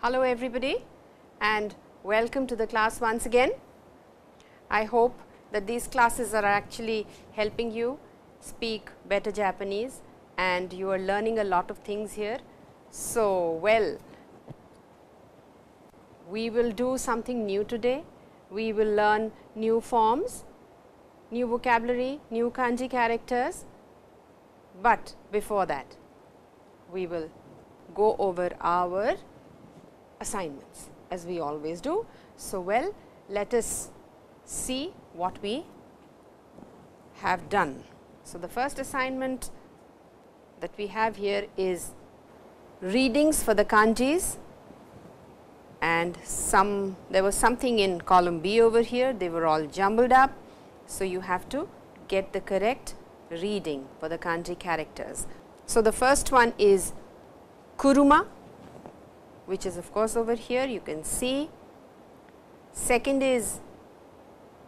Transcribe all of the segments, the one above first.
Hello everybody and welcome to the class once again. I hope that these classes are actually helping you speak better Japanese and you are learning a lot of things here. So, well, we will do something new today. We will learn new forms, new vocabulary, new kanji characters, but before that we will go over our assignments as we always do. So, well, let us see what we have done. So, the first assignment that we have here is readings for the kanjis, and there was something in column B over here, they were all jumbled up. So, you have to get the correct reading for the kanji characters. So, the first one is kuruma, which is of course over here, you can see. Second is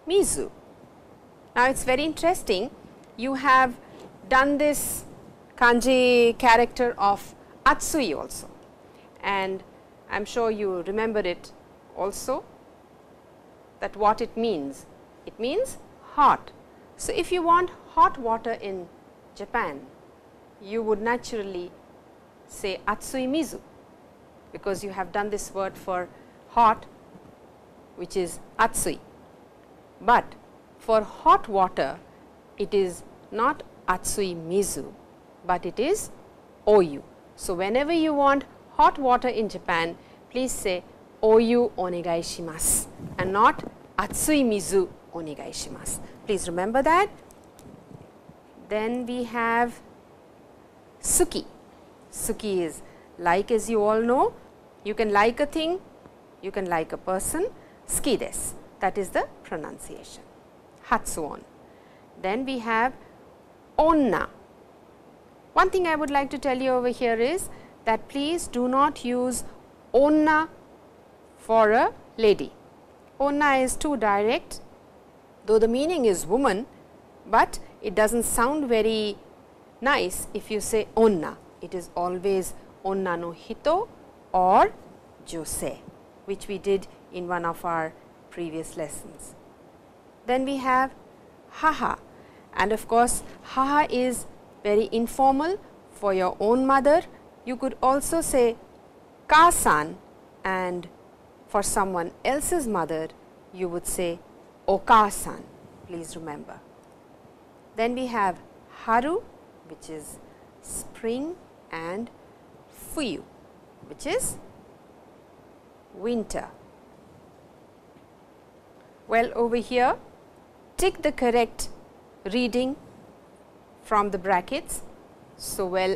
mizu. Now, it is very interesting, you have done this kanji character of Atsui also, and I am sure you remember it also, that what it means. It means hot. So, if you want hot water in Japan, you would naturally say Atsui mizu, because you have done this word for hot, which is atsui. But for hot water, it is not atsui mizu, but it is oyu. So, whenever you want hot water in Japan, please say oyu onegai shimasu and not atsui mizu onegai shimasu. Please remember that. Then we have suki. Suki is like, as you all know, you can like a thing, you can like a person. Suki desu, that is the pronunciation, hatsuon. Then we have onna. One thing I would like to tell you over here is that please do not use onna for a lady. Onna is too direct, though the meaning is woman, but it does not sound very nice if you say onna. It is always onna no hito or josei, which we did in one of our previous lessons. Then we have haha, and of course haha is very informal. For your own mother, you could also say ka-san, and for someone else's mother you would say oka-san. Please remember. Then we have haru, which is spring, and fuyu, which is winter. Well, over here, take the correct reading from the brackets. So, well,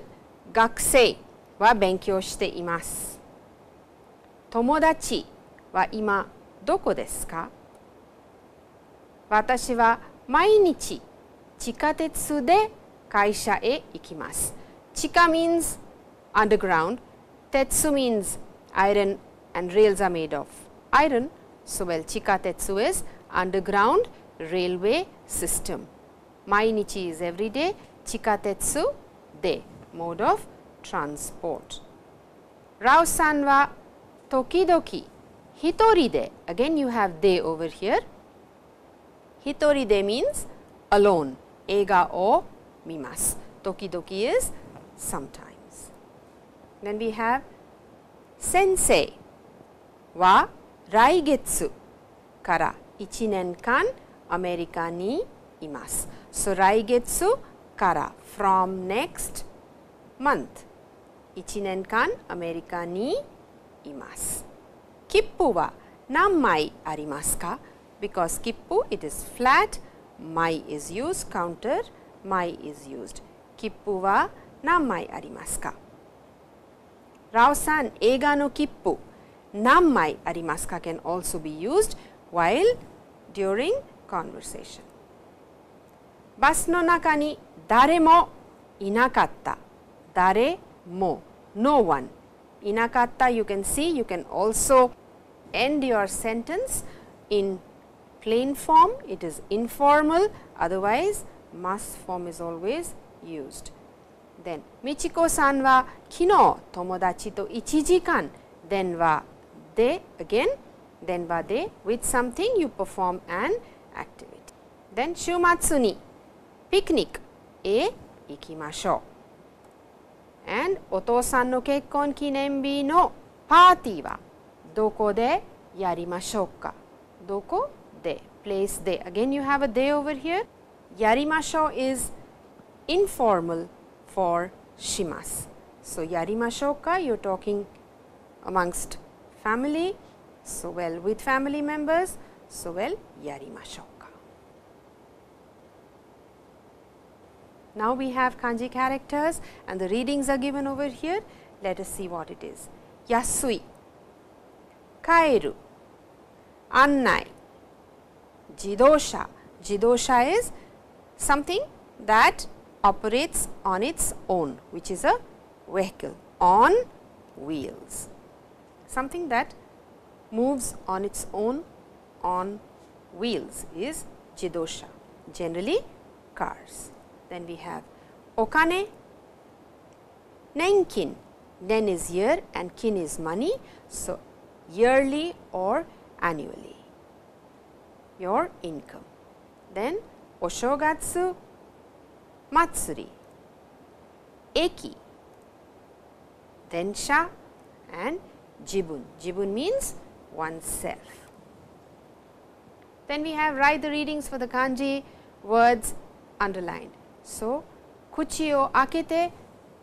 gakusei wa benkyou shite imasu. Tomodachi wa ima doko desu ka? Watashi wa mainichi chikatetsu de kaisha e ikimasu. Chika means underground, tetsu means iron, and rails are made of iron. So, well, chika tetsu is underground railway system. Mainichi is every day, chika tetsu de, mode of transport. Rao-san wa tokidoki hitori de, again you have de over here. Hitori de means alone, eiga o mimasu. Tokidoki is sometimes. Then we have sensei wa raigetsu kara 1年間 America ni imasu. So, raigetsu kara, from next month, 1年間 America ni imasu. Kippu wa nanmai arimasu ka? Because kippu, it is flat, mai is used, counter mai is used. Kippu wa nanmai arimasu ka? Rao-san, eiga no kippu nammai arimasuka can also be used while during conversation. Bus no naka ni dare mo inakatta, dare mo, no one. Inakatta you can see, you can also end your sentence in plain form, it is informal, otherwise must form is always used. Then Michiko-san wa kino tomodachi to 1 時間, then wa de again, then wa de with something you perform an activity. Then Shumatsu ni picnic e ikimashou. And Oto-san no kekkon kinenbi no party wa doko de yarimashou ka, doko de, place de. Again you have a de over here. Yarimashou is informal for shimasu. So, yarimashou ka, you are talking amongst family, so well with family members, so well yarimashou ka. Now, we have kanji characters and the readings are given over here. Let us see what it is. Yasui, kaeru, annai, jidosha. Jidosha is something that operates on its own, which is a vehicle on wheels, something that moves on its own on wheels is jidosha, generally cars. Then we have okane, nenkin, nen is year and kin is money, so yearly or annually, your income. Then oshogatsu, matsuri, eki, densha and jibun. Jibun means oneself. Then we have write the readings for the kanji words underlined. So, kuchi o akete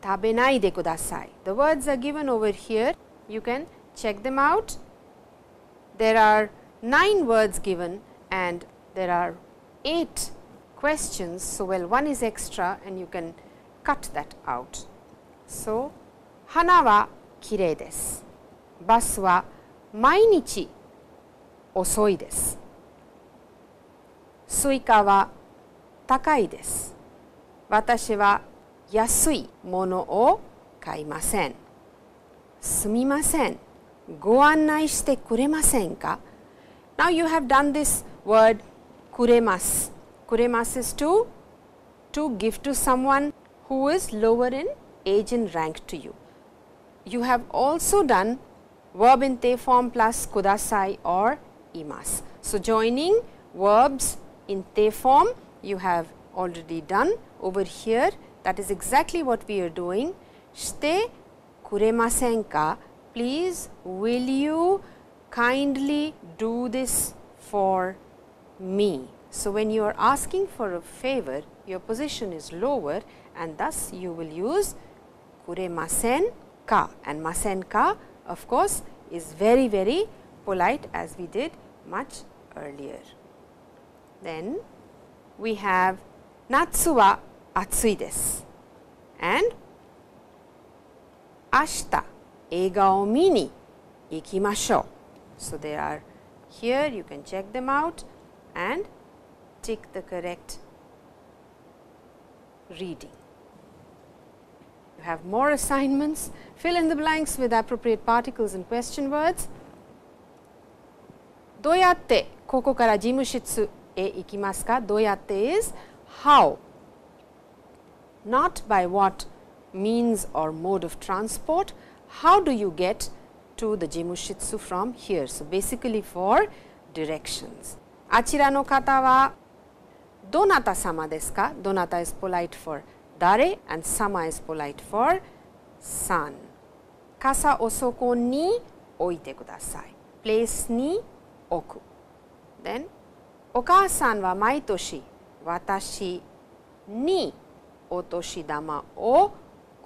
tabenai de kudasai. The words are given over here. You can check them out. There are 9 words given and there are 8 questions, so well one is extra and you can cut that out. So, hana wa kirei desu, basu wa mainichi osoi desu, suika wa takai desu, watashi wa yasui mono o kaimasen, sumimasen, go annai shite kuremasen ka. Now, you have done this word kuremasu. Kuremasu is to give to someone who is lower in age and rank to you. You have also done verb in te form plus kudasai or imasu. So, joining verbs in te form you have already done over here. That is exactly what we are doing. Shite kuremasen ka, please will you kindly do this for me. So, when you are asking for a favor, your position is lower and thus you will use kuremasen ka, and masen ka of course is very, very polite as we did much earlier. Then we have natsu wa atsui desu and ashita eiga o mi ni ikimashou. So, they are here, you can check them out and tick the correct reading. You have more assignments. Fill in the blanks with appropriate particles and question words. Doyatte koko kara jimushitsu e ikimasu ka? Doyatte is how, not by what means or mode of transport. How do you get to the jimushitsu from here? So, basically for directions. Achira no kata wa donata sama desu ka? Donata is polite for dare and sama is polite for san. Kasa o soko ni oite kudasai. Place ni oku. Then okaasan wa maitoshi watashi ni otoshidama o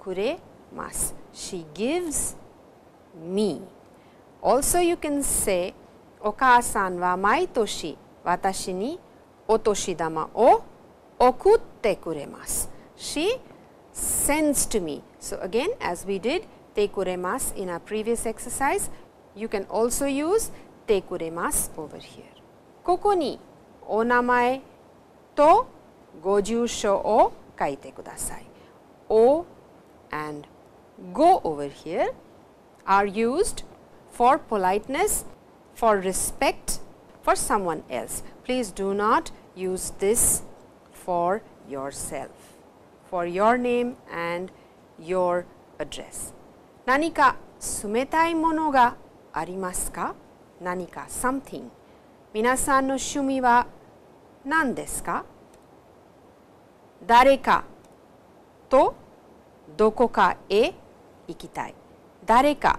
kuremasu. She gives me. Also you can say okaasan wa maitoshi watashi ni otoshidama o okutte kuremasu. She sends to me. So, again as we did te kuremasu in our previous exercise, You can also use tekuremasu over here. Koko ni onamae to gojūshō o kaite kudasai. O and go over here are used for politeness, for respect for someone else. Please do not use this for yourself, for your name and your address. Nanika sumetai mono ga arimasu ka? Nanika something. Minasan no shumi wa nan desu ka? Dare ka to doko ka e ikitai. Dare ka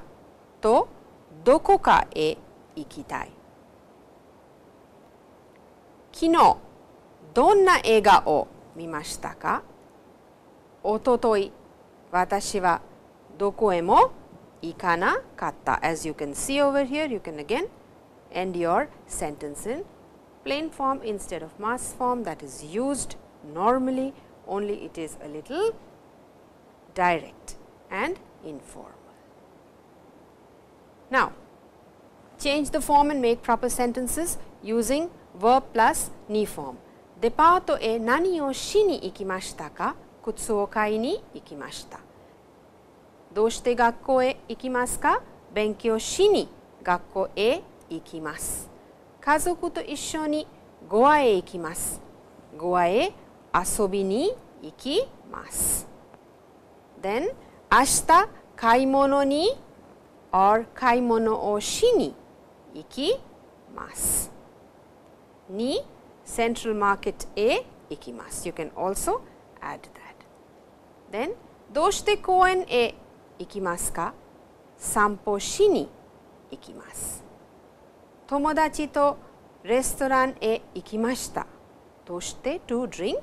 to doko ka e ikitai. Kino donna eiga o mimashita ka? Ototoi watashi wa doko e mo ikana katta. As you can see over here, you can again end your sentence in plain form instead of mas form that is used normally, only it is a little direct and informal. Now, change the form and make proper sentences using verb plus ni form. Departo e nani o shi ni ikimashita ka? Kutsu o kai ni ikimashita. Doshite gakkou e ikimasu ka? Benkyou shi ni gakkou e ikimasu. Kazoku to issho ni goa e ikimasu. Goa e asobi ni ikimasu. Then, ashita kaimono ni or kaimono o shi ni ikimasu. Ni central market e ikimasu. You can also add that. Then, doshite kouen e ikimasu ka? Sanpo shi ni ikimasu. Tomodachi to restaurant e ikimashita. Doshite to drink.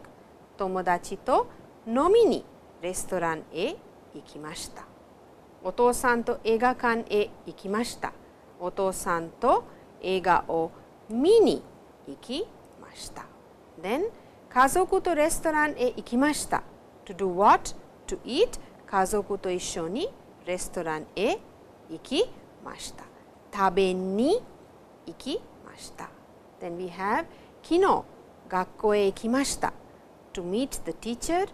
Tomodachi to nomi ni restaurant e ikimashita. Otou-san to eigakan e ikimashita. Otou-san to eiga o mi ni ikimashita. Then, kazoku to restaurant e ikimashita. To do what? To eat. Kazoku to issho ni restaurant e ikimashita. Tabe ni ikimashita. Then we have kino gakkou e ikimashita. To meet the teacher.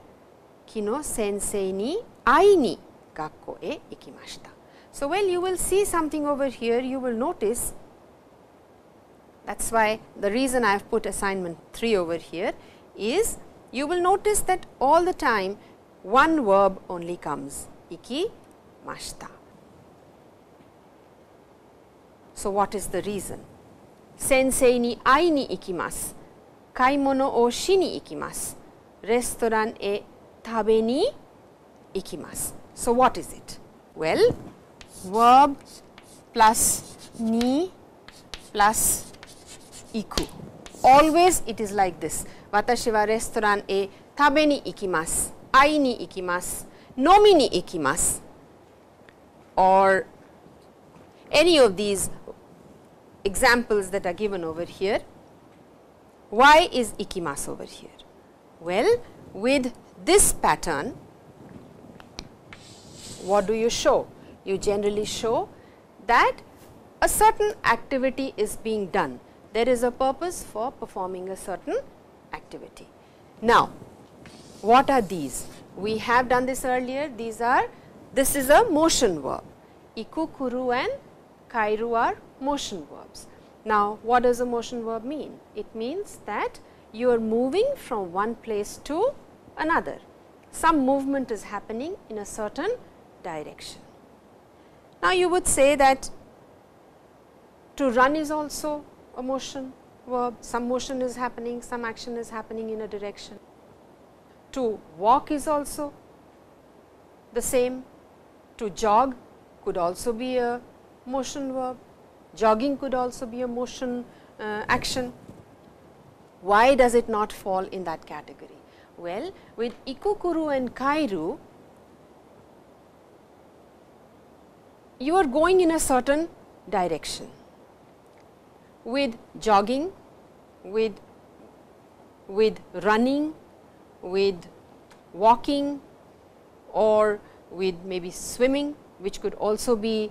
Kino sensei ni ai ni gakkou e ikimashita. So, well, you will see something over here, you will notice. That is why the reason I have put assignment 3 over here is you will notice that all the time one verb only comes, ikimashita. So, what is the reason? Sensei ni ai ni ikimasu, kaimono o shi ni ikimasu, restaurant e tabe ni ikimasu. So, what is it? Well, verb plus ni plus iku. Always it is like this. Watashi wa restaurant e tabe ni ikimasu, ai ni ikimasu, nomi ni ikimasu, or any of these examples that are given over here. Why is ikimasu over here? Well, with this pattern, what do you show? You generally show that a certain activity is being done. There is a purpose for performing a certain activity. Now, what are these? We have done this earlier. These are, this is a motion verb. Iku, kuru and kairu are motion verbs. Now, what does a motion verb mean? It means that you are moving from one place to another. Some movement is happening in a certain direction. Now, you would say that to run is also a motion verb. Some motion is happening, some action is happening in a direction. To walk is also the same. To jog could also be a motion verb. Jogging could also be a motion action. Why does it not fall in that category? Well, with iku, kuru and kairu, you are going in a certain direction. With jogging, with running, with walking or with maybe swimming, which could also be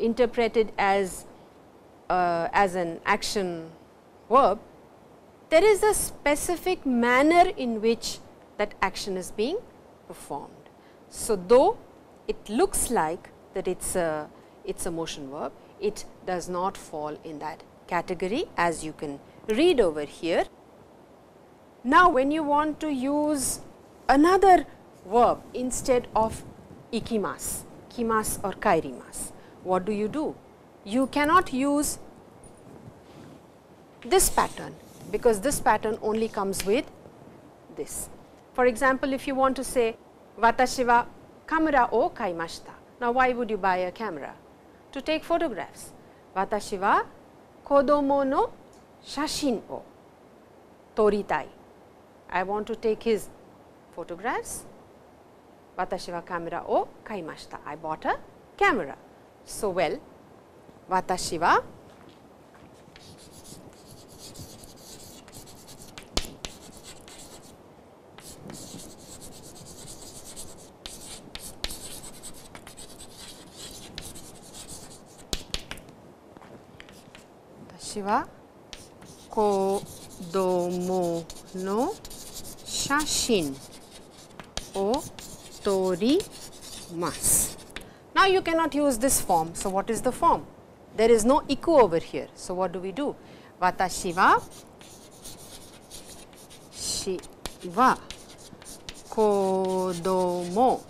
interpreted as an action verb, there is a specific manner in which that action is being performed. So, though it looks like that it's a motion verb, it does not fall in that category, as you can read over here. Now, when you want to use another verb instead of ikimasu, kimasu or kairimasu, what do? You cannot use this pattern, because this pattern only comes with this. For example, if you want to say watashi wa kamera o kaimashita. Now, why would you buy a camera? To take photographs. Watashi wa kodomo no shashin o toritai. I want to take his photographs. Watashi wa kamera o kaimashita. I bought a camera. So, well, watashi wa kodomo no shashin o torimasu. Now, you cannot use this form. So, what is the form? There is no iku over here. So, what do? Watashi wa kodomo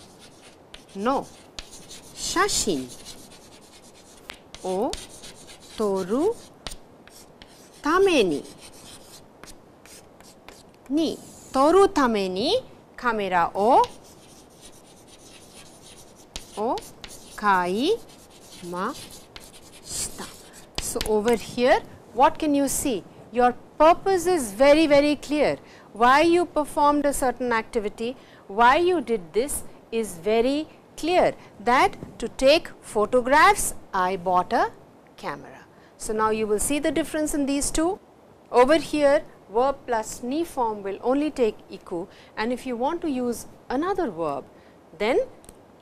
no shashin o toru toru tame ni camera o kaimashita. So, over here what can you see? Your purpose is very, very clear. Why you performed a certain activity, why you did this is very clear, that to take photographs I bought a camera. So, now you will see the difference in these two. Over here verb plus ni form will only take iku, and if you want to use another verb, then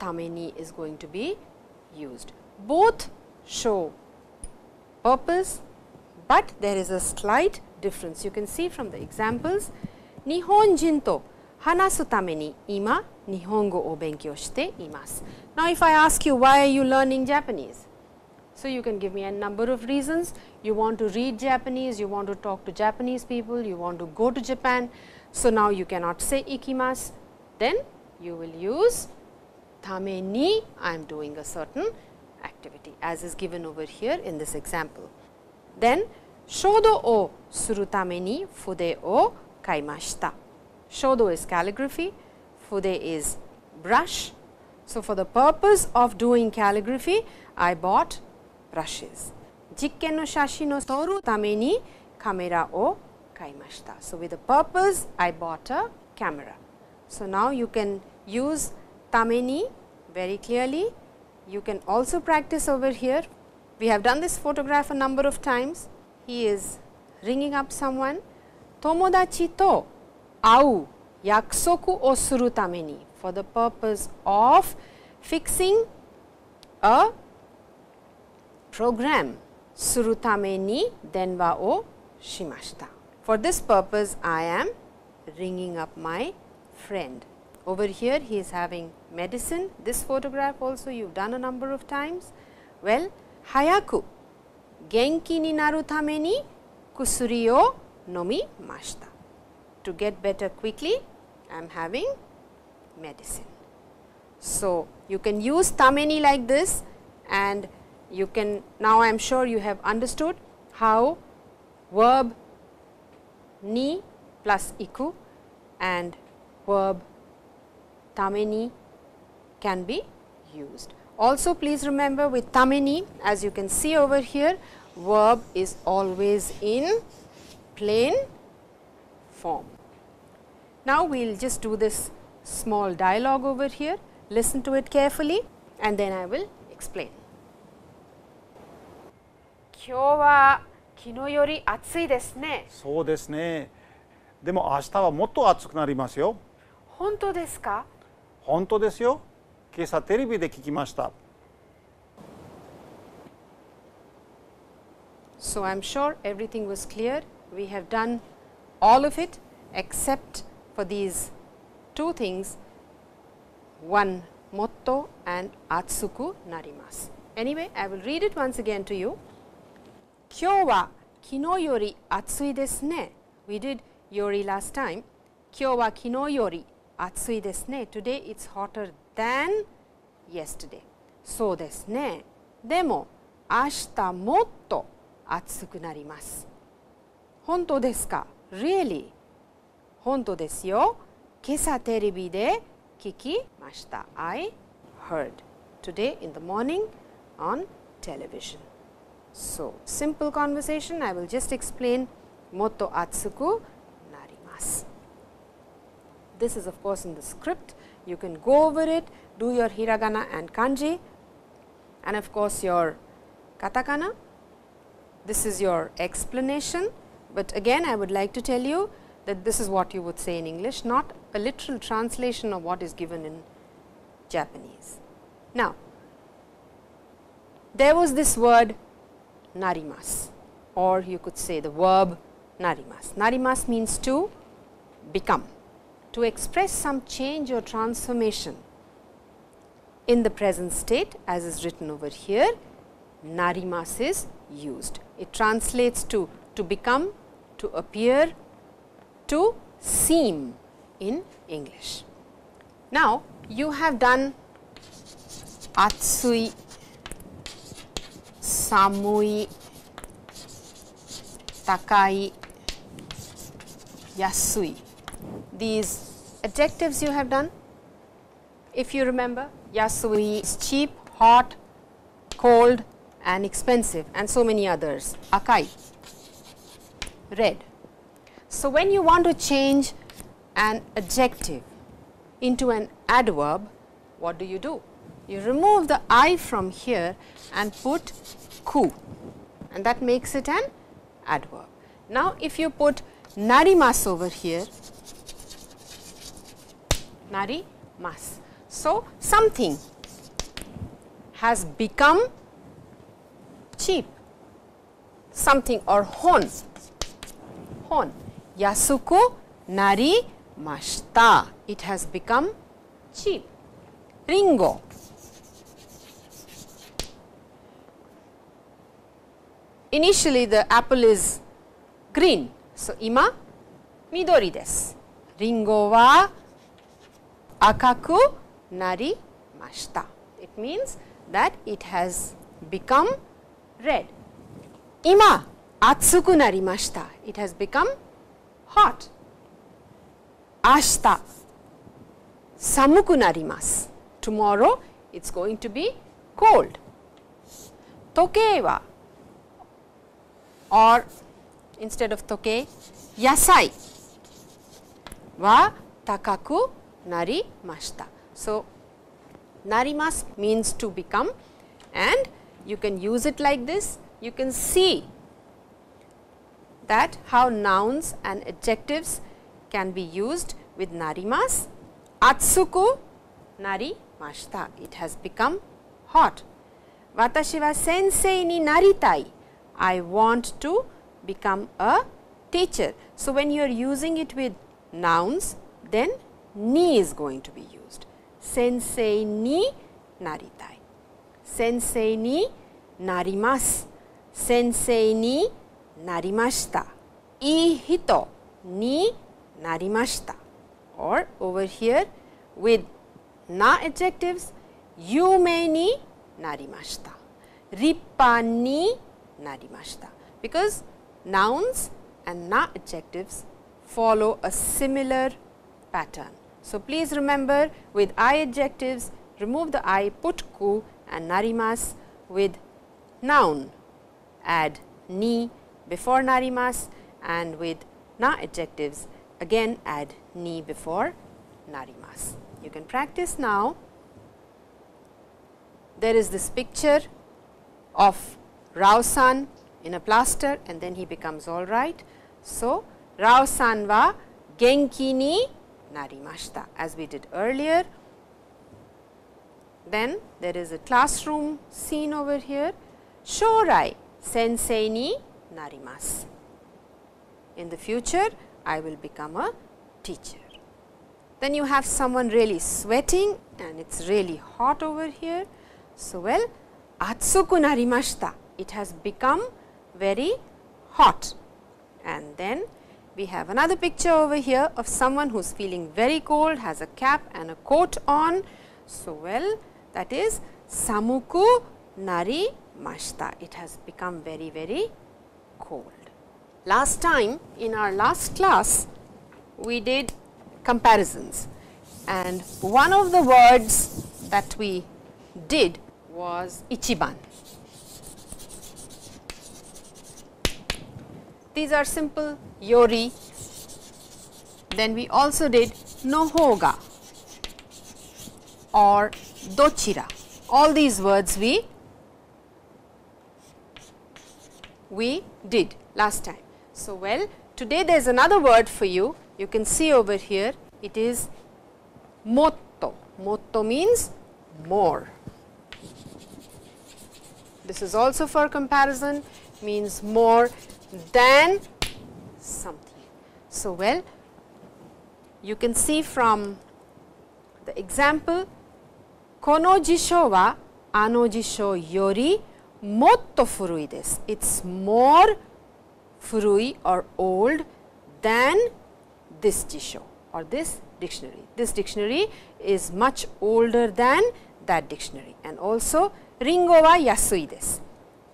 tame ni is going to be used. Both show purpose, but there is a slight difference. You can see from the examples, Nihonjin to hanasu tame ni ima nihongo o benkyou shite imasu. Now, if I ask you, why are you learning Japanese? So, you can give me a number of reasons. You want to read Japanese, you want to talk to Japanese people, you want to go to Japan. So, now you cannot say ikimasu, then you will use tame ni, I am doing a certain activity, as is given over here in this example. Then, shodo o suru tame ni fude o kaimashita. Shodo is calligraphy, fude is brush. So, for the purpose of doing calligraphy, I bought brushes. Jikken no shashi no toru tame ni kamera o kaimashita. So, with a purpose I bought a camera. So, now you can use tame ni very clearly. You can also practice over here. We have done this photograph a number of times. He is ringing up someone. Tomodachi to au yakusoku o suru tame ni, for the purpose of fixing a program, suru tame ni denwa o shimashita. For this purpose, I am ringing up my friend. Over here, he is having medicine. This photograph also you have done a number of times. Well, hayaku genki ni naru tame ni kusuri o nomimashita. To get better quickly, I am having medicine. So, you can use tame ni like this, and you can, now I am sure you have understood how verb ni plus iku and verb tame ni can be used. Also, please remember with tame ni, as you can see over here, verb is always in plain form. Now, we will just do this small dialogue over here, listen to it carefully, and then I will explain. 今日は昨日より暑いですね。そうですね。でも明日はもっと暑くなりますよ。本当ですか？本当ですよ。今朝テレビで聞きました。So, I am sure everything was clear. We have done all of it except for these two things, one motto and atsuku narimasu. Anyway, I will read it once again to you. Kyō wa kino yori atsui desu ne. We did yori last time. Kyō wa kino yori atsui desu ne. Today it is hotter than yesterday. So desu ne. Demo ashita motto atsuku narimasu. Honto desu ka? Really? Honto desu yo. Kesa terebi de kikimashita. I heard. Today in the morning on television. So, simple conversation. I will just explain motto atsuku narimasu. This is of course in the script. You can go over it, do your hiragana and kanji, and of course your katakana. This is your explanation, but again I would like to tell you that this is what you would say in English, not a literal translation of what is given in Japanese. Now, there was this word narimasu, or you could say the verb narimasu. Narimasu means to become, to express some change or transformation in the present state as is written over here. Narimasu is used. It translates to become, to appear, to seem in English. Now, you have done atsui, samui, takai, yasui. These adjectives you have done. If you remember, yasui is cheap, hot, cold and expensive, and so many others. Akai, red. So, when you want to change an adjective into an adverb, what do? You remove the I from here and put ku, and that makes it an adverb. Now, if you put narimasu over here, narimasu. So, something has become cheap, something or hon, yasuku narimashita. It has become cheap. Ringo. Initially the apple is green, so ima midori desu. Ringo wa akaku narimashita. It means that it has become red. Ima atsuku narimashita. It has become hot. Ashita samuku narimasu. Tomorrow it is going to be cold. Tokei wa, or instead of tokei, yasai wa takaku narimashita. So, narimasu means to become, and you can use it like this. You can see that how nouns and adjectives can be used with narimasu. Atsuku narimashita. It has become hot. Watashi wa sensei ni naritai. I want to become a teacher. So, when you are using it with nouns, then ni is going to be used. Sensei ni naritai, sensei ni narimasu, sensei ni narimashita, ii hito ni narimashita. Or over here with na adjectives, yume ni narimashita, rippa ni narimashita, because nouns and na adjectives follow a similar pattern. So, please remember, with I adjectives, remove the I, put ku and narimasu. With noun, add ni before narimasu, and with na adjectives, again add ni before narimasu. You can practice now. There is this picture of Rao-san in a plaster, and then he becomes all right. So, Rao-san wa genki ni narimashita, as we did earlier. Then there is a classroom scene over here. Shōrai sensei ni Narimas. In the future, I will become a teacher. Then you have someone really sweating and it is really hot over here. So, well, Atsuku narimashita, it has become very hot. And then we have another picture over here of someone who is feeling very cold, has a cap and a coat on. So, well, that is Samuku narimashita, it has become very, very cold. Last time in our last class, we did comparisons, and one of the words that we did was Ichiban. These are simple Yori. Then we also did Nohoga or Dochira. All these words we did last time. So, well, today there is another word for you. You can see over here, it is motto. Motto means more. This is also for comparison, means more than something. So, well, you can see from the example, kono jishō wa ano jishō yori motto furui desu. It is more furui or old than this jisho or this dictionary. This dictionary is much older than that dictionary, and also ringo wa yasui desu.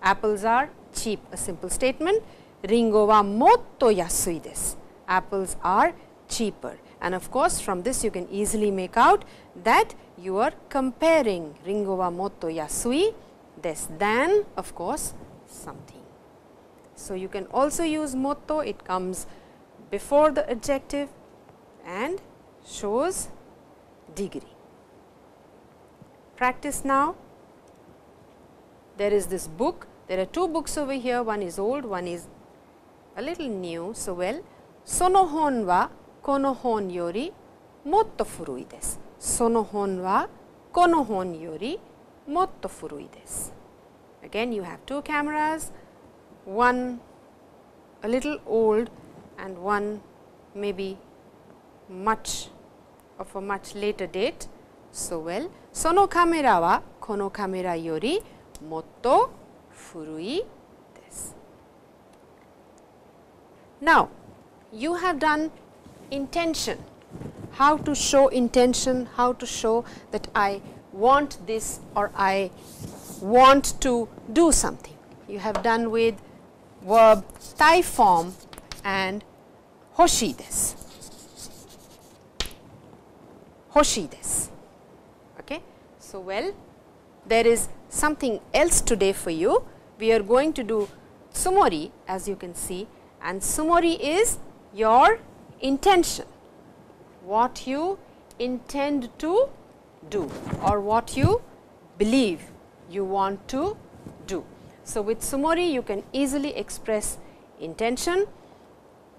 Apples are cheap, a simple statement. Ringo wa motto yasui desu. Apples are cheaper, and of course, from this you can easily make out that you are comparing ringo wa motto yasui desu than, of course, something. So, you can also use motto, it comes before the adjective and shows degree. Practice now. There is this book, there are two books over here, one is old, one is a little new. So, well, sono hon wa kono hon yori motto furui desu. Sono hon wa kono hon yori motto furui desu. Again, you have two cameras, one a little old and one maybe much of a much later date. So, well, sono kamera wa kono kamera yori motto furui desu. Now, you have done intention, how to show intention, how to show that I want this or I want to do something. You have done with verb tai form and hoshi desu. Hoshi desu. Okay. So, well, there is something else today for you. We are going to do tsumori, as you can see, and tsumori is your intention, what you intend to do or what you believe you want to do. So, with tsumori you can easily express intention.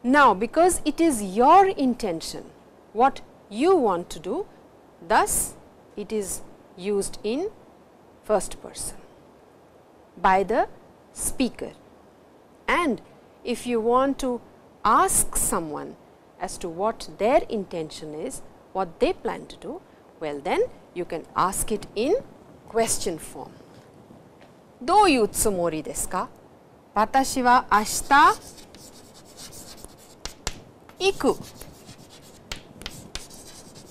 Now, because it is your intention, what you want to do, thus it is used in first person by the speaker. And if you want to ask someone as to what their intention is, what they plan to do, well then you can ask it in question form. Douyu tsumori desu ka? Watashi wa ashita iku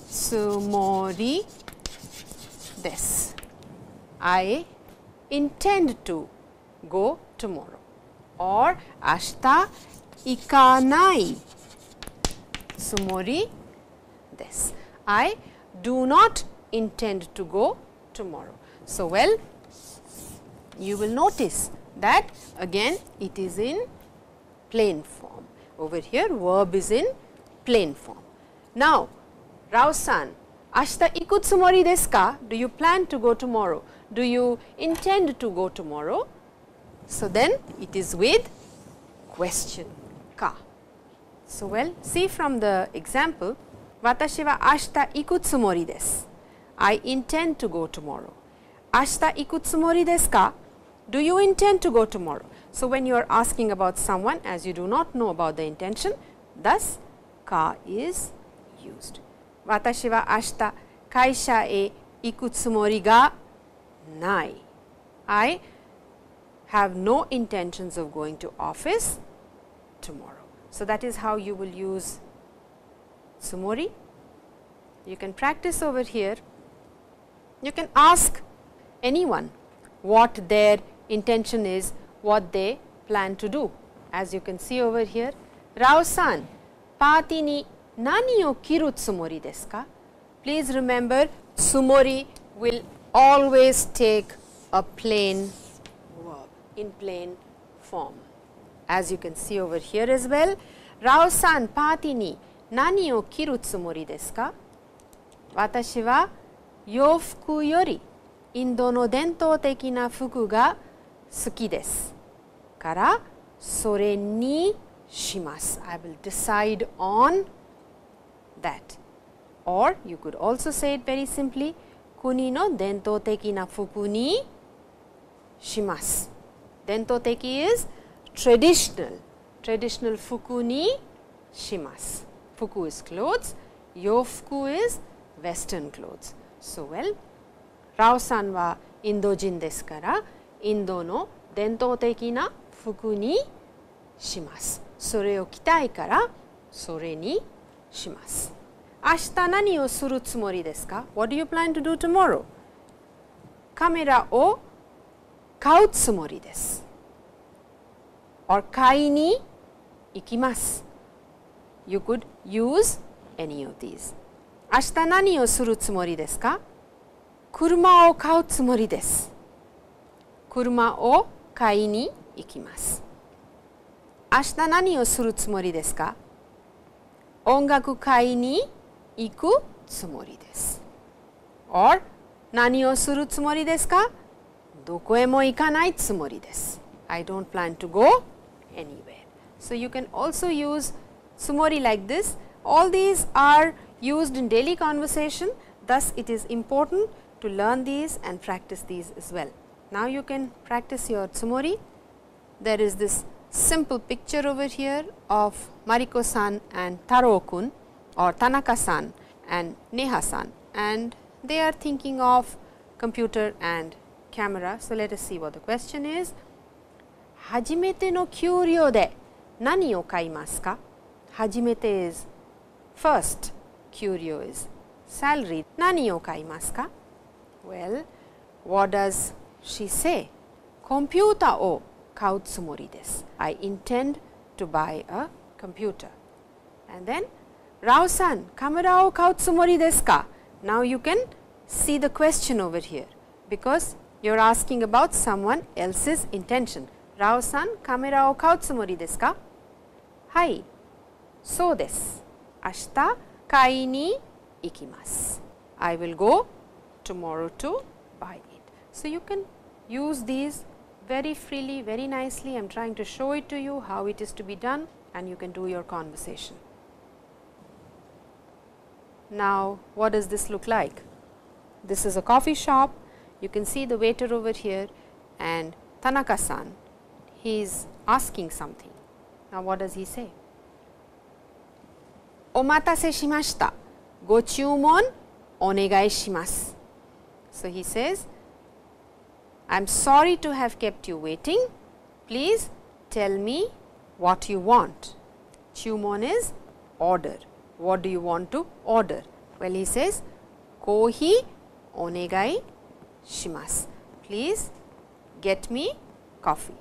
tsumori desu. I intend to go tomorrow, or ashita ikanai tsumori desu. I do not intend to go tomorrow. So, well, you will notice that again it is in plain form. Over here verb is in plain form. Now, Rao-san, ashita iku tsumori desu ka? Do you plan to go tomorrow? Do you intend to go tomorrow? So, then it is with question ka. So, well, see from the example, watashi wa ashita iku tsumori desu. I intend to go tomorrow. Ashita iku tsumori desu ka? Do you intend to go tomorrow? So, when you are asking about someone, as you do not know about the intention, thus ka is used. Watashi wa ashita kaisha e ikutsumori ga nai. I have no intentions of going to office tomorrow. So, that is how you will use tsumori. You can practice over here. You can ask anyone what their intention is, what they plan to do. As you can see over here, Rao-san, paati ni nani o kiru tsumori desu ka? Please remember, tsumori will always take a plain verb in plain form. As you can see over here as well, Rao-san, paati ni nani o kiru tsumori desu ka? Watashi wa yofuku yori Indo no dentou teki na fuku ga suki desu kara sore ni shimasu. I will decide on that. Or you could also say it very simply, kuni no dentou teki na fuku ni shimasu. Dentou teki is traditional, traditional fuku ni shimasu. Fuku is clothes, yofuku is western clothes. So, well, Rao-san wa Indo-jin desu kara, Indo no dentou teki na fuku ni shimasu. Sore o kitai kara, sore ni shimasu. Ashita nani o suru tsumori desu ka? What do you plan to do tomorrow? Kamera o kau tsumori desu. Or kai ni ikimasu. You could use any of these. Ashita nani o suru tsumori desu ka? Kuruma o kau tsumori desu. Kuruma o kai ni ikimasu. Ashita nani o suru tsumori desu ka? Ongaku kai ni iku tsumori desu. Or nani o suru tsumori desu ka? Doko e mo ikanai tsumori desu. I don't plan to go anywhere. So, you can also use tsumori like this. All these are used in daily conversation, thus it is important to learn these and practice these as well. Now, you can practice your tsumori. There is this simple picture over here of Mariko-san and Taro-kun or Tanaka-san and Neha-san, and they are thinking of computer and camera. So, let us see what the question is. Hajimete no kyūryō de nani o kaimasu ka? Hajimete is first, kyūryō is salary. Nani o kaimasu ka? Well, what does she say? Computer o kau tsumori desu. I intend to buy a computer. And then, Rao-san, kamera o kau tsumori desu ka? Now, you can see the question over here because you are asking about someone else's intention. Rao-san, kamera o kau tsumori desu ka? Hai, so desu. Ashita kai ni ikimasu. I will go tomorrow to buy it. So, you can use these very freely, very nicely. I am trying to show it to you how it is to be done, and you can do your conversation. Now, what does this look like? This is a coffee shop. You can see the waiter over here and Tanaka-san, he is asking something. Now, what does he say? Omatase shimashita. Go chūmon onegai shimasu. So, he says, I am sorry to have kept you waiting. Please tell me what you want. Chūmon is order. What do you want to order? Well, he says, Kohi onegai shimasu. Please get me coffee.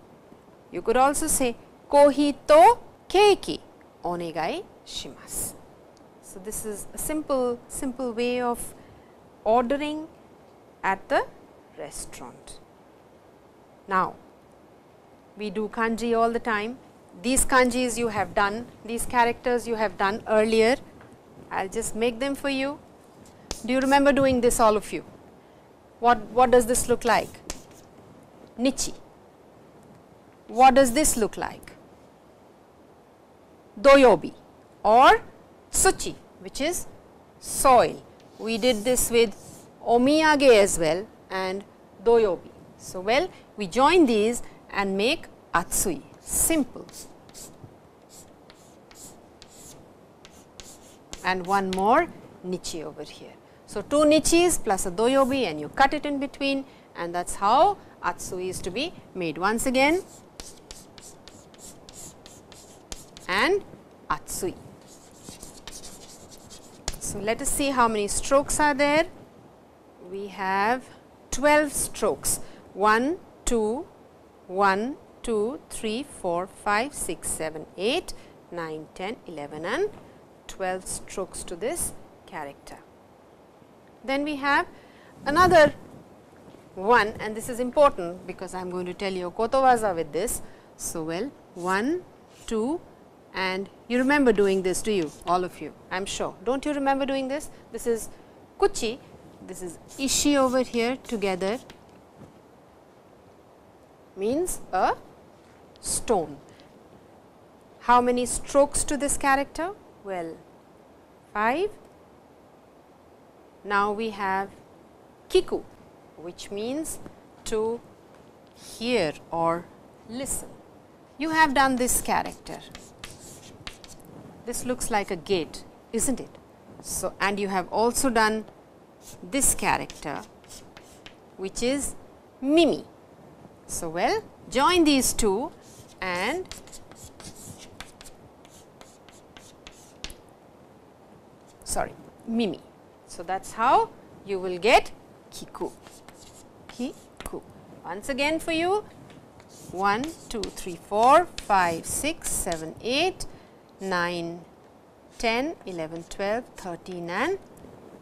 You could also say, Kohi to keiki onegai shimasu. So, this is a simple way of ordering at the restaurant. Now, we do kanji all the time. These kanjis you have done, these characters you have done earlier. I will just make them for you. Do you remember doing this, all of you? What does this look like? Nichi. What does this look like? Doyobi or tsuchi, which is soil. We did this with omiyage as well and doyobi. So, well, we join these and make atsui, simple. And one more nichi over here. So, two nichis plus a doyobi and you cut it in between, and that is how atsui is to be made. Once again, and atsui. So, let us see how many strokes are there. We have 12 strokes, 1, 2, 1, 2, 3, 4, 5, 6, 7, 8, 9, 10, 11 and 12 strokes to this character. Then we have another one, and this is important because I am going to tell you kotowaza with this. So, well, 1, 2 and you remember doing this, do you, all of you, I am sure. Do not you remember doing this? This is kuchi, this is ishi over here, together means a stone. How many strokes to this character? Well, 5. Now we have kiku, which means to hear or listen. You have done this character. This looks like a gate, isn't it? So, and you have also done this character, which is mimi. So, well, join these two and sorry, mimi. So, that is how you will get kiku, kiku. Once again for you, 1, 2, 3, 4, 5, 6, 7, 8, 9, 10, 11, 12, 13 and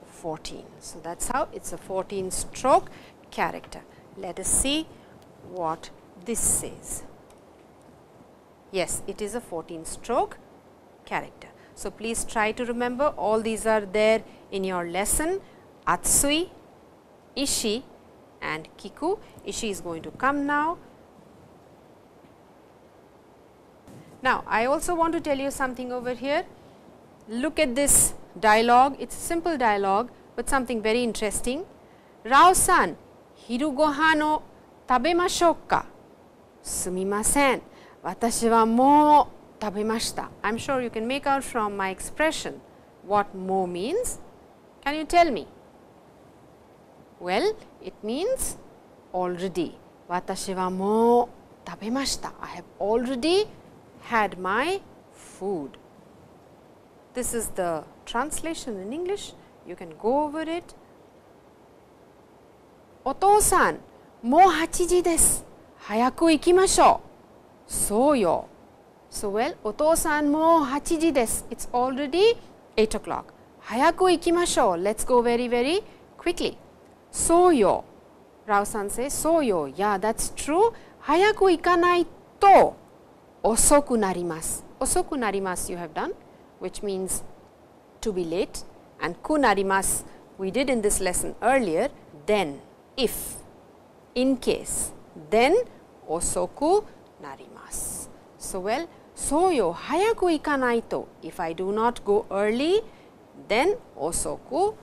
14. So, that is how it is a 14 stroke character. Let us see what this says. Yes, it is a 14 stroke character. So, please try to remember, all these are there in your lesson: atsui, ishi and kiku. Ishi is going to come now. Now, I also want to tell you something over here. Look at this dialogue, it is a simple dialogue, but something very interesting. Rao-san, hiru gohan wo tabemashou ka? Sumimasen, watashi wa mou tabemashita. I am sure you can make out from my expression what mo means. Can you tell me? Well, it means already. Watashi wa mou tabemashita. I have already had my food. This is the translation in English. You can go over it. Otou-san, mou 8 ji desu. Hayaku ikimashou. So yo. So, well, Otou-san mou 8 ji desu. It is already 8 o'clock. Hayaku ikimashou. Let us go very, very quickly. So yo. Rao-san says, so yo. Yeah, that is true. Hayaku ikanai to osoku narimasu. Osoku narimasu you have done, which means to be late, and ku narimasu we did in this lesson earlier. Then, if, in case, then osoku narimasu. So, well, so yo hayaku ikanai to. If I do not go early, then osoku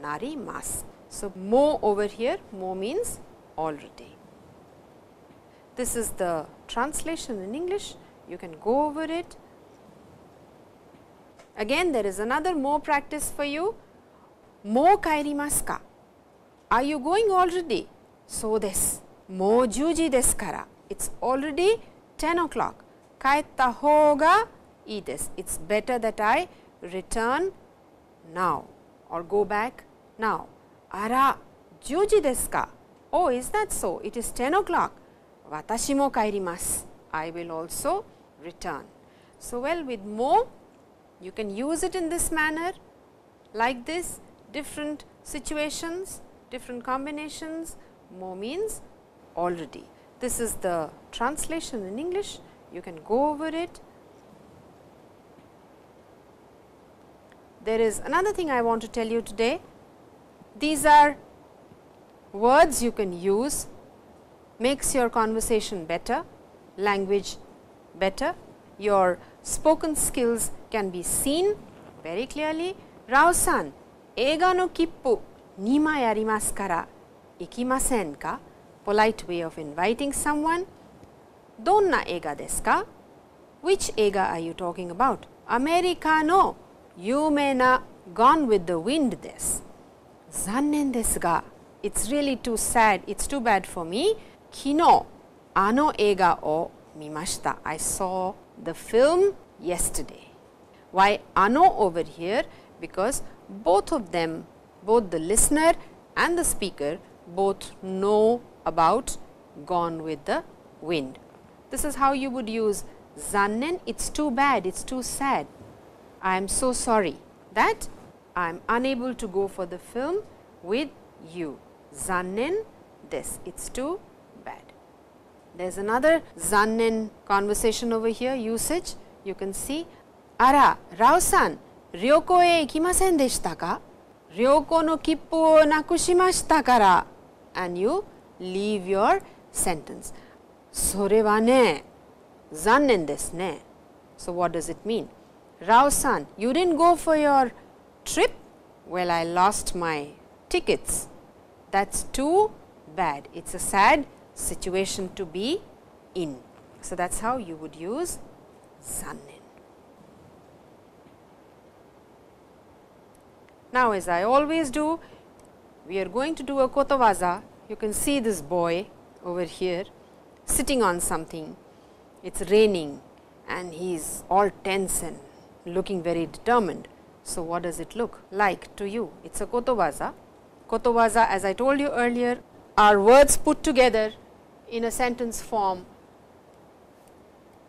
narimasu. So, mo over here, mo means already. This is the translation in English. You can go over it. Again, there is another mo practice for you. Mou kaerimasu ka? Are you going already? So desu. Mou 10 ji desu kara. It is already 10 o'clock. Kaetta hou ga ii desu. It is better that I return now or go back now. Ara, 10 ji desu ka? Oh, is that so? It is 10 o'clock. Watashi mo kaerimasu. I will also return. So, well, with mo, you can use it in this manner, like this, different situations, different combinations. Mo means already. This is the translation in English. You can go over it. There is another thing I want to tell you today. These are words you can use. Makes your conversation better, language better, your spoken skills can be seen very clearly. Rao-san, eiga no kippu 2 mai arimasu kara ikimasen ka? polite way of inviting someone. Donna ega desu ka? Which ega are you talking about? Americano, yume na Gone with the Wind desu. Zannen desu ga, it's really too sad, it's too bad for me. Kino, ano ega o mimashita. I saw the film yesterday. Why ano over here? Because both of them, both the listener and the speaker, both know about Gone with the Wind. This is how you would use zannen, it's too bad, it's too sad. I am so sorry that I am unable to go for the film with you. Zannen desu, it's too bad. There is another zannen conversation over here, usage. You can see, ara, Rao-san, ryoko e ikimasen deshita ka? Ryoko no kippu o nakushimashita kara. And you leave your sentence. Sore wa ne, zannen desu ne. So, what does it mean? Rao-san, you didn't go for your trip? Well, I lost my tickets. That's too bad. It's a sad situation to be in. So, that's how you would use zannen. Now, as I always do, we are going to do a kotowaza. You can see this boy over here sitting on something. It's raining and he's all tense and looking very determined. So, what does it look like to you? It's a kotowaza. Kotowaza, as I told you earlier, are words put together in a sentence form,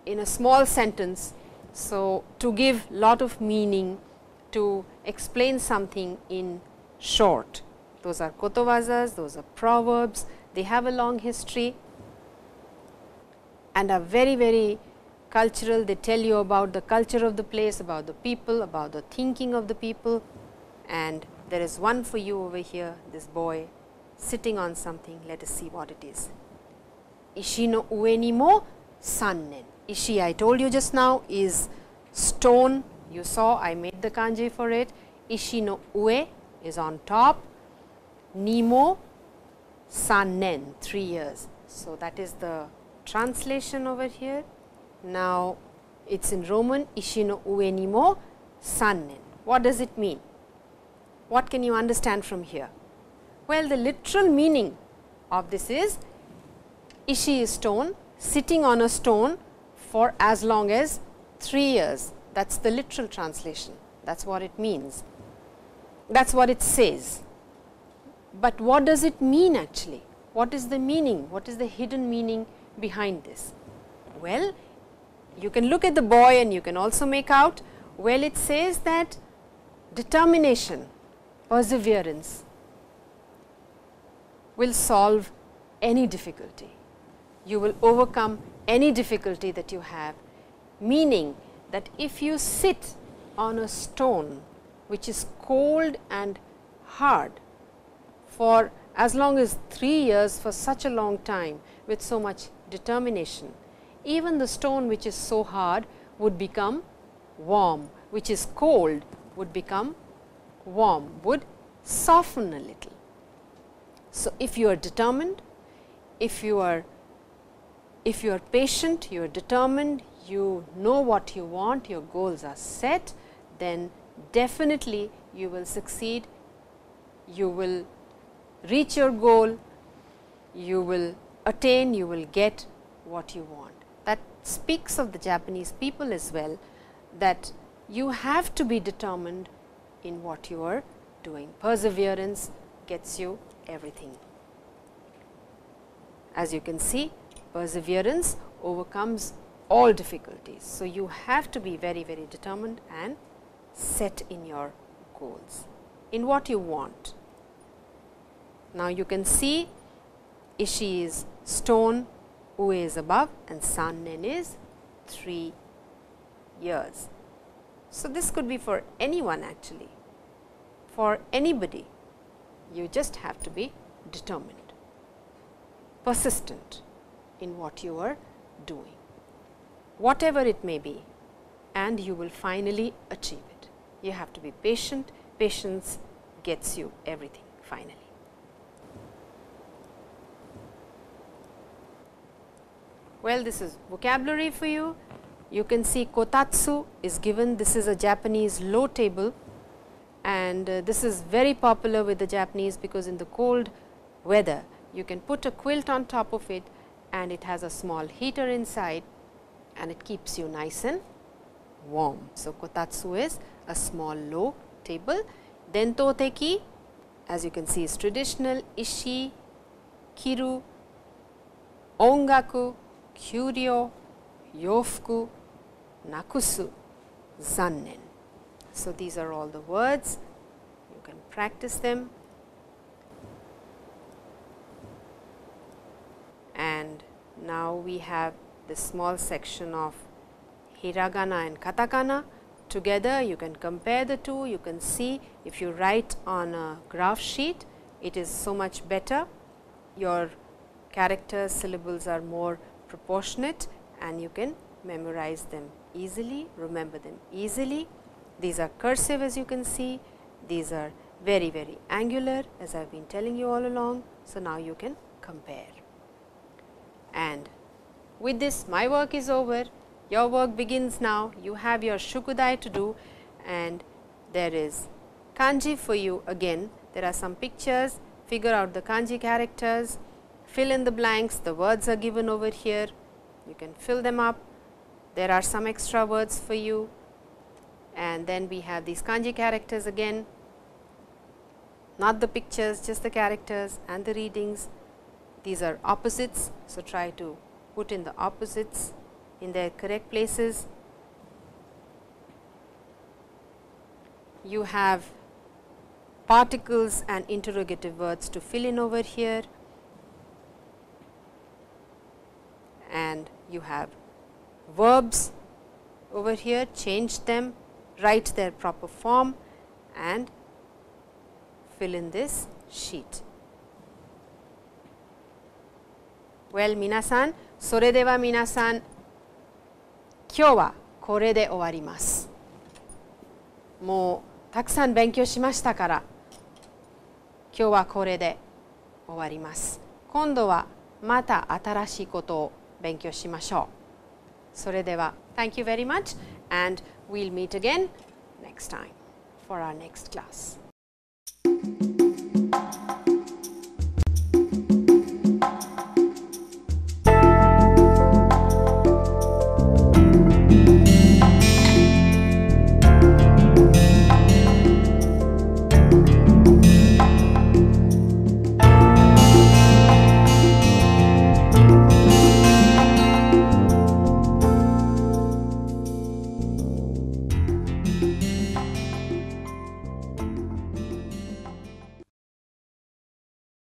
in a small sentence. So, to give lot of meaning, to explain something in short. Those are kotowazas, those are proverbs, they have a long history and are very, very cultural. They tell you about the culture of the place, about the people, about the thinking of the people. And there is one for you over here, this boy sitting on something. Let us see what it is. Ishi no ue ni mo zannen. Ishi, I told you just now, is stone. You saw I made the kanji for it. Ishi no ue is on top. Ni mo zannen, 3 years. So, that is the translation over here. Now, it is in Roman, ishi no ue ni mo zannen. What does it mean? What can you understand from here? Well, the literal meaning of this is, ishi is stone, sitting on a stone for as long as 3 years. That is the literal translation, that is what it means, that is what it says. But what does it mean actually? What is the meaning? What is the hidden meaning behind this? Well, you can look at the boy and you can also make out, well, it says that determination, perseverance will solve any difficulty. You will overcome any difficulty that you have, meaning that if you sit on a stone which is cold and hard for as long as 3 years, for such a long time with so much determination, even the stone which is so hard would become warm, which is cold would become warm, would soften a little. So, if you are determined, if you are patient, you are determined, you know what you want, your goals are set, then definitely you will succeed, you will reach your goal, you will attain, you will get what you want. That speaks of the Japanese people as well, that you have to be determined in what you are doing. Perseverance gets you everything. As you can see, perseverance overcomes all difficulties. So, you have to be very, very determined and set in your goals, in what you want. Now, you can see ishi is stone, ue is above and zannen is 3 years. So, this could be for anyone actually, for anybody. You just have to be determined, persistent in what you are doing, whatever it may be, and you will finally achieve it. You have to be patient. Patience gets you everything finally. Well, this is vocabulary for you. You can see kotatsu is given. This is a Japanese low table, and this is very popular with the Japanese because in the cold weather you can put a quilt on top of it, and it has a small heater inside and it keeps you nice and warm. So, kotatsu is a small low table. Then toteki, as you can see, is traditional. Ishi, kiru, ongaku, kyuryo, yofuku, nakusu, zannen. So, these are all the words. You can practice them. And now we have this small section of hiragana and katakana. Together you can compare the two. You can see if you write on a graph sheet, it is so much better. Your characters, syllables are more proportionate and you can memorize them easily, remember them easily. These are cursive, as you can see. These are very, very angular, as I have been telling you all along. So, now you can compare. And with this, my work is over. Your work begins now. You have your shukudai to do, and there is kanji for you again. There are some pictures. Figure out the kanji characters, fill in the blanks. The words are given over here. You can fill them up. There are some extra words for you, and then we have these kanji characters again, not the pictures, just the characters and the readings. These are opposites, so try to put in the opposites in their correct places. You have particles and interrogative words to fill in over here, and you have verbs over here. Change them, write their proper form and fill in this sheet. Well, minasan, sore de wa minasan, kyou wa kore de owarimasu. Mou takusan benkyou shimashita kara, kyou wa kore de owarimasu. Kondo wa mata atarashii koto o benkyou shimashou. Sore de wa, thank you very much, and we'll meet again next time for our next class.